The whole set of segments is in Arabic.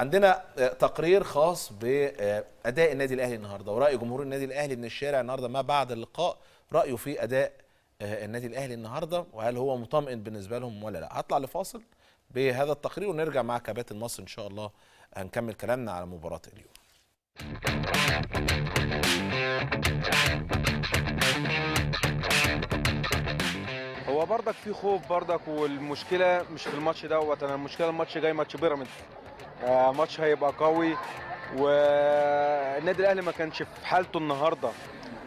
عندنا تقرير خاص بأداء النادي الأهلي النهارده ورأي جمهور النادي الأهلي من الشارع النهارده ما بعد اللقاء، رأيه في أداء النادي الأهلي النهارده وهل هو مطمئن بالنسبة لهم ولا لا. هطلع لفاصل بهذا التقرير ونرجع مع كابتن مصر إن شاء الله، هنكمل كلامنا على مباراة اليوم. هو برضك في خوف برضك، والمشكلة مش في الماتش دوت، أنا المشكلة الماتش جاي، ماتش بيراميدز، ماتش هيبقى قوي، والنادي الاهلي ما كانش في حالته النهارده،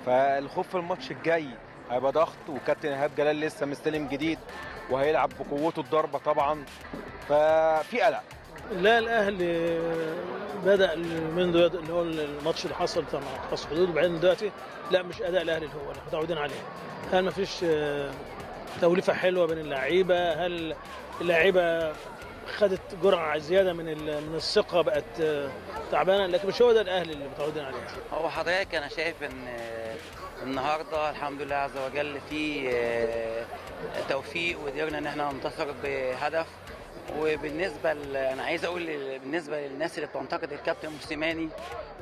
فالخوف في الماتش الجاي هيبقى ضغط، وكابتن ايهاب جلال لسه مستلم جديد وهيلعب بقوته الضربه طبعا، ففي قلق. لا الاهلي بدا من اللي هو الماتش اللي حصل بتاع حرس حدود، وبعدين دلوقتي لا مش اداء الاهلي اللي هو متعودين عليه. هل ما فيش توليفه حلوه بين اللعيبه؟ هل اللعيبه خدت جرعه زياده من الثقه، بقت تعبانه؟ لكن مش هو ده الاهلي اللي متعودين عليه. هو حضرتك انا شايف ان النهارده الحمد لله عز وجل في توفيق، وقدرنا ان احنا ننتصر بهدف. وبالنسبه انا عايز اقول بالنسبه للناس اللي بتنتقد الكابتن موسيماني،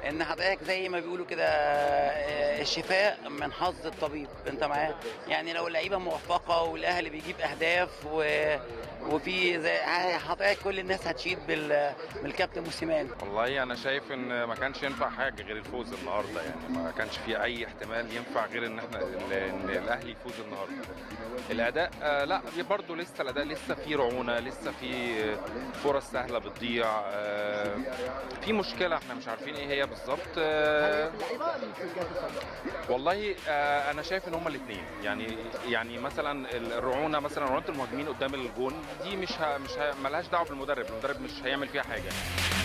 ان حضرتك زي ما بيقولوا كده الشفاء من حظ الطبيب، انت معايا؟ يعني لو اللعيبه موفقه والاهلي بيجيب اهداف وفي زي حضرتك كل الناس هتشيد بالكابتن موسيماني. والله انا شايف ان ما كانش ينفع حاجه غير الفوز النهارده، يعني ما كانش في اي احتمال ينفع غير ان احنا ان الاهلي يفوز النهارده. الاداء لا برضه لسه، الاداء لسه في رعونه، لسه في فرص سهله بتضيع، في مشكله احنا مش عارفين ايه هي بالظبط. والله انا شايف ان هما الاثنين، يعني مثلا الرعونه، مثلا رعونه المهاجمين قدام الجون دي مش مالهاش دعوه بالمدرب، المدرب مش هيعمل فيها حاجه.